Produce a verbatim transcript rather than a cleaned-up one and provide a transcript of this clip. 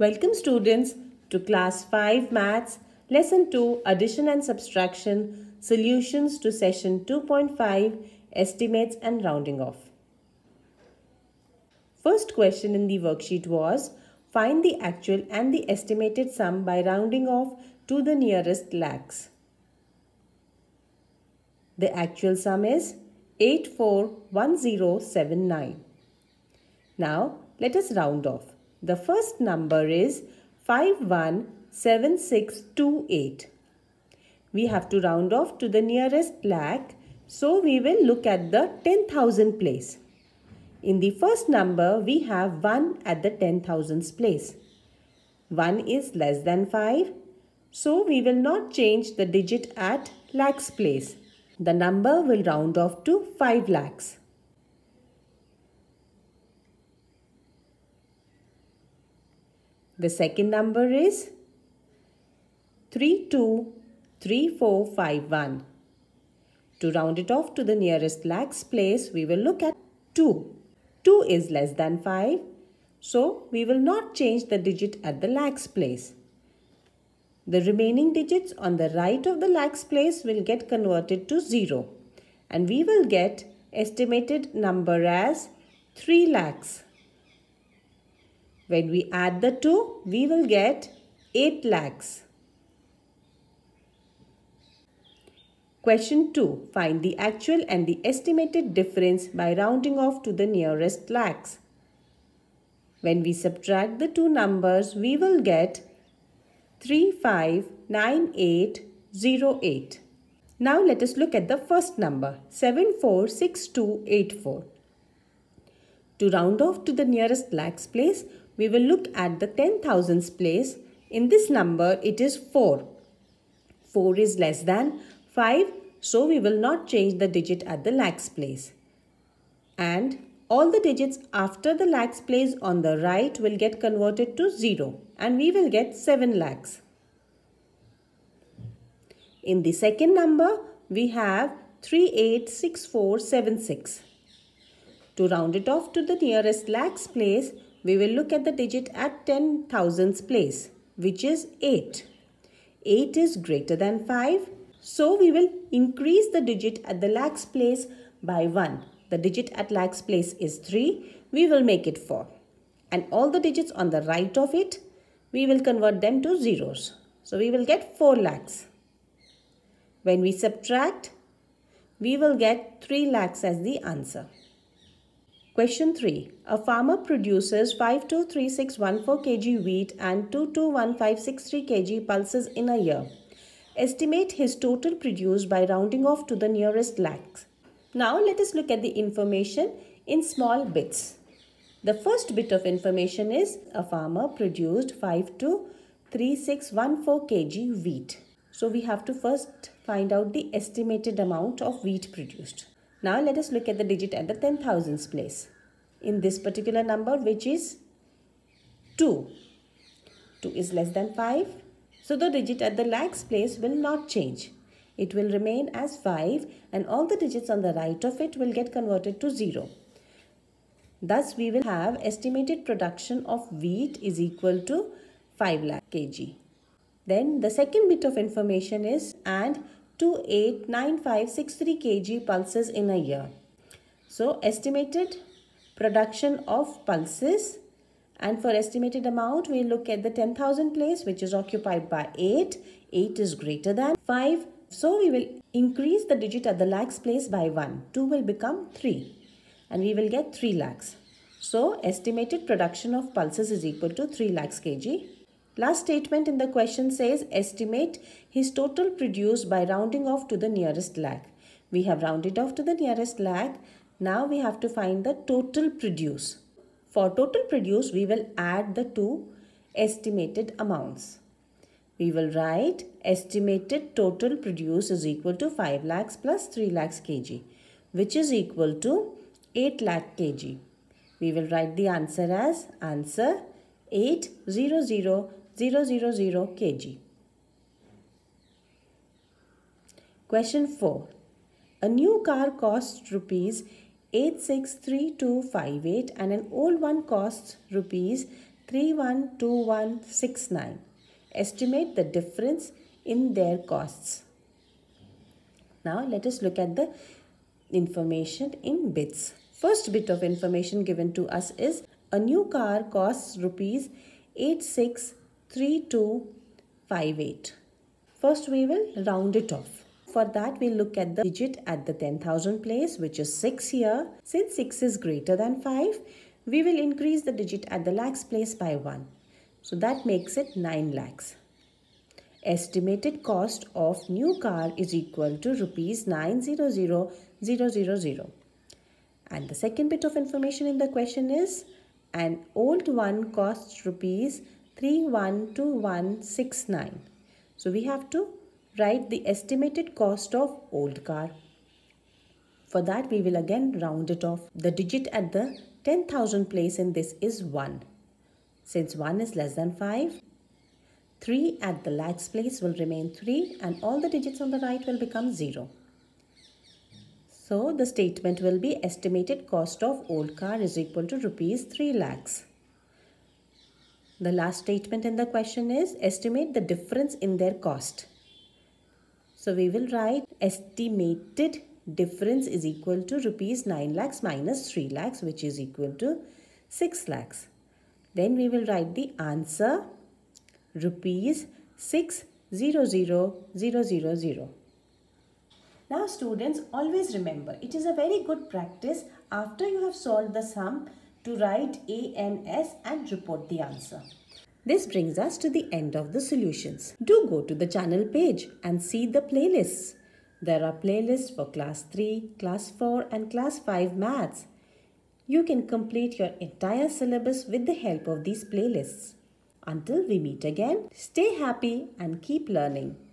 Welcome students to class five maths lesson two addition and subtraction solutions to session two point five estimates and rounding off. First question in the worksheet was find the actual and the estimated sum by rounding off to the nearest lakhs. The actual sum is eight four one zero seven nine. Now let us round off. The first number is five one seven six two eight. We have to round off to the nearest lakh, so we will look at the ten thousand place. In the first number, we have one at the ten thousands place. one is less than five, so we will not change the digit at lakhs place. The number will round off to five lakhs. The second number is three two three four five one. To round it off to the nearest lakhs place, we will look at two. two is less than five, so we will not change the digit at the lakhs place. The remaining digits on the right of the lakhs place will get converted to zero, and we will get estimated number as three lakhs. When we add the two, we will get eight lakhs. Question two. Find the actual and the estimated difference by rounding off to the nearest lakhs. When we subtract the two numbers, we will get three five nine eight zero eight. Now let us look at the first number, seven four six two eight four. To round off to the nearest lakhs place, we will look at the ten thousands place. In this number, it is four. four is less than five, so we will not change the digit at the lakhs place. And all the digits after the lakhs place on the right will get converted to zero, and we will get seven lakhs. In the second number, we have three eight six four seven six. To round it off to the nearest lakhs place, we will look at the digit at ten thousands place, which is eight. eight is greater than five, so we will increase the digit at the lakhs place by one. The digit at lakhs place is three, we will make it four. And all the digits on the right of it, we will convert them to zeros. So we will get four lakhs. When we subtract, we will get three lakhs as the answer. Question three. A farmer produces five two three six one four kilograms wheat and two two one five six three kilograms pulses in a year. Estimate his total produce by rounding off to the nearest lakhs. Now let us look at the information in small bits. The first bit of information is a farmer produced five two three six one four kilograms wheat. So we have to first find out the estimated amount of wheat produced. Now let us look at the digit at the ten thousands place. In this particular number, which is two. two is less than five. So the digit at the lakhs place will not change. It will remain as five, and all the digits on the right of it will get converted to zero. Thus we will have estimated production of wheat is equal to five lakh kilograms. Then the second bit of information is and two eight nine five six three kilograms pulses in a year. So estimated production of pulses, and for estimated amount we look at the ten thousand place, which is occupied by eight. eight is greater than five, so we will increase the digit at the lakhs place by one. two will become three, and we will get three lakhs. So estimated production of pulses is equal to three lakhs kilograms. Last statement in the question says estimate his total produce by rounding off to the nearest lakh. We have rounded off to the nearest lakh. Now we have to find the total produce. For total produce, we will add the two estimated amounts. We will write estimated total produce is equal to five lakhs plus three lakhs kilograms, which is equal to eight lakh kilograms. We will write the answer as answer eight thousand kilograms. Question four. A new car costs rupees eight six three two five eight and an old one costs rupees three one two one six nine. Estimate the difference in their costs. Now let us look at the information in bits. First bit of information given to us is a new car costs rupees eight six three two five eight. First we will round it off. For that we look at the digit at the ten thousand place, which is six here. Since six is greater than five, we will increase the digit at the lakhs place by one. So that makes it nine lakhs. Estimated cost of new car is equal to rupees nine hundred thousand. And the second bit of information in the question is an old one costs rupees three one two one six nine. So we have to write the estimated cost of old car. For that we will again round it off. The digit at the ten thousand place in this is one. Since one is less than five, three at the lakhs place will remain three and all the digits on the right will become zero. So the statement will be estimated cost of old car is equal to rupees three lakhs. The last statement in the question is estimate the difference in their cost. So we will write estimated difference is equal to rupees nine lakhs minus three lakhs, which is equal to six lakhs. Then we will write the answer rupees six hundred thousand. Now students, always remember, it is a very good practice after you have solved the sum to write A N S and report the answer. This brings us to the end of the solutions. Do go to the channel page and see the playlists. There are playlists for class three, class four and class five maths. You can complete your entire syllabus with the help of these playlists. Until we meet again, stay happy and keep learning.